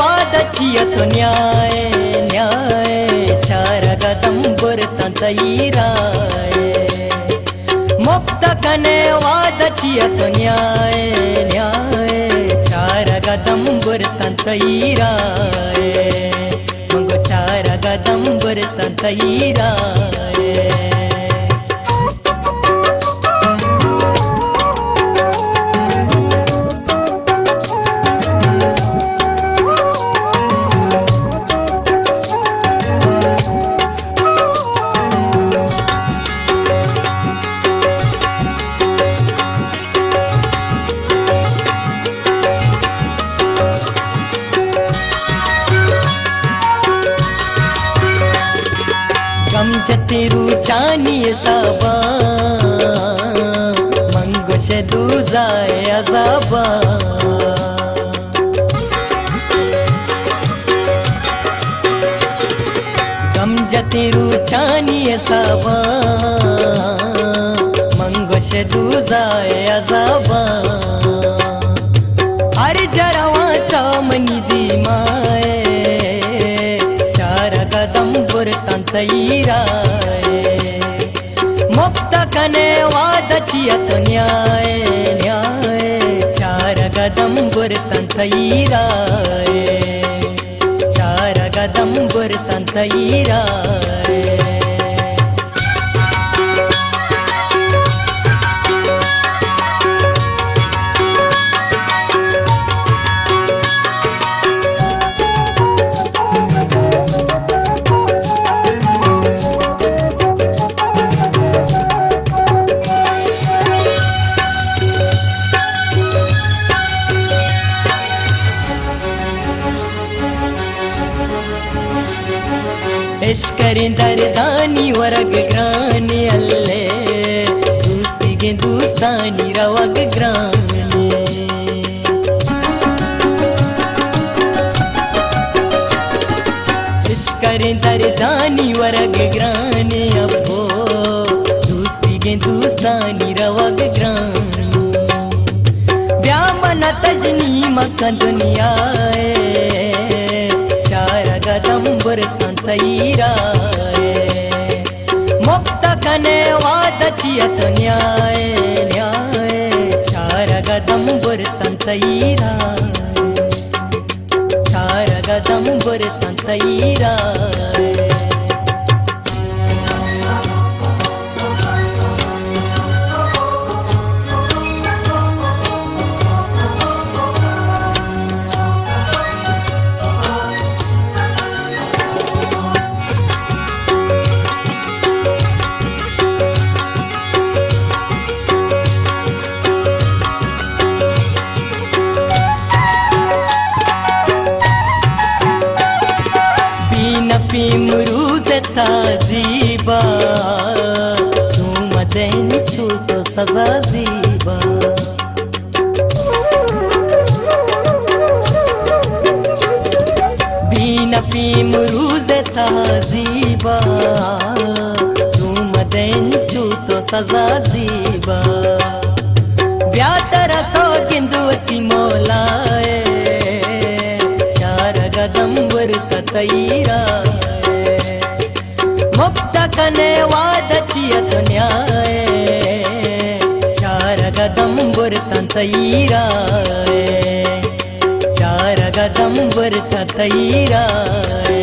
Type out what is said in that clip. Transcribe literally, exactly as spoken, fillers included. वाद छिया तो न्याय न्याय चार कदम बुरता तैरा मुक्त कने वाद छिया तो न्याय न्याय चार कदम बुरता तैरा मुंगो चार कदम बुरता तैरा तेरू चानी साबा मंगो शे दूजाए अजाबा गमजा तेरू चानी साबा मंगो शे दूजाए अजाबा हर जरावा चामनी दी माए चार कदम बुरता तैरा कने वाद छिया तो न्याय न्याय चार कदम बुरतन तैरा चार कदम बुरतन तैरा इश्करी दरदानी वरग ग्रानी अल्ले दोस्ती के दोस्तानी रवग ग्रानी इश्करी दरदानी वरग ग्रानी अब्बो दोस्ती के दोस्तानी रवग ग्रानी व्यामन तजनी मक दुनिया चार कदम बुरता तैरा मुक्त कने वाद छिया तो न्याय न्याय चार कदम बुरता तैरा चार कदम बुरता तैरा ताजीबा तुम दिन छू तो सजा जीबा बीना पी मुरूज ताजीबा तुम दिन छू तो सजा जीबा ब्यातरा सो किंदुती मौलाए चार कदम बुरता तैरा कने वाद छिया तो न्याय चार कदम बुरता तैरा चार कदम बुरता तैरा।